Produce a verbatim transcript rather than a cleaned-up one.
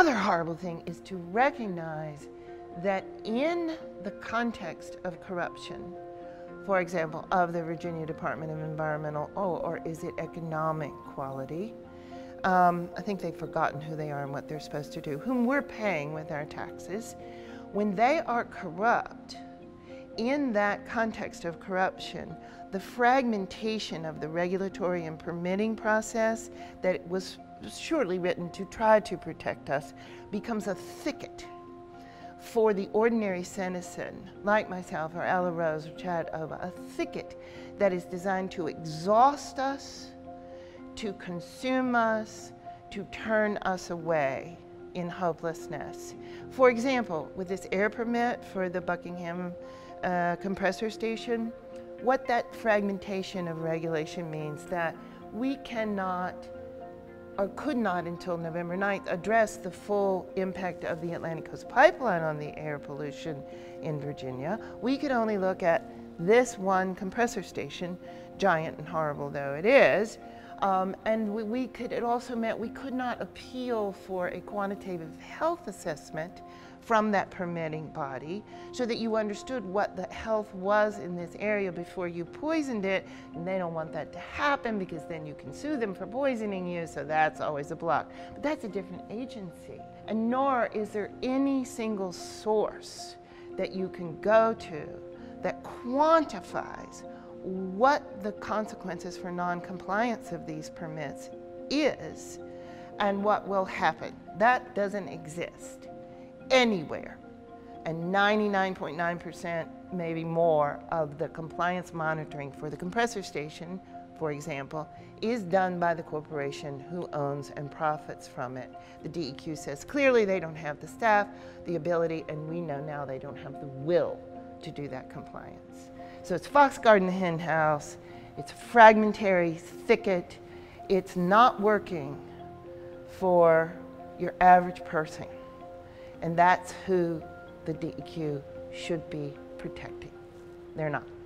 other horrible thing is to recognize that in the context of corruption, for example, of the Virginia Department of Environmental, oh, or is it economic quality? Um, I think they've forgotten who they are and what they're supposed to do, whom we're paying with our taxes. When they are corrupt, in that context of corruption, the fragmentation of the regulatory and permitting process that was surely written to try to protect us becomes a thicket for the ordinary citizen, like myself or Ella Rose or Chad Oba, a thicket that is designed to exhaust us, to consume us, to turn us away in hopelessness. For example, with this air permit for the Buckingham uh, compressor station, what that fragmentation of regulation means that we cannot or could not until November ninth address the full impact of the Atlantic Coast Pipeline on the air pollution in Virginia. We could only look at this one compressor station, giant and horrible though it is, Um, and we, we could, it also meant we could not appeal for a quantitative health assessment from that permitting body so that you understood what the health was in this area before you poisoned it. And they don't want that to happen because then you can sue them for poisoning you, so that's always a block. But that's a different agency. And nor is there any single source that you can go to that quantifies what the consequences for non-compliance of these permits is and what will happen. That doesn't exist anywhere. And ninety-nine point nine percent, maybe more, of the compliance monitoring for the compressor station, for example, is done by the corporation who owns and profits from it. The D E Q says clearly they don't have the staff, the ability, and we know now they don't have the will to do that compliance. So it's fox guarding the hen house, it's a fragmentary thicket, it's not working for your average person. And that's who the D E Q should be protecting. They're not.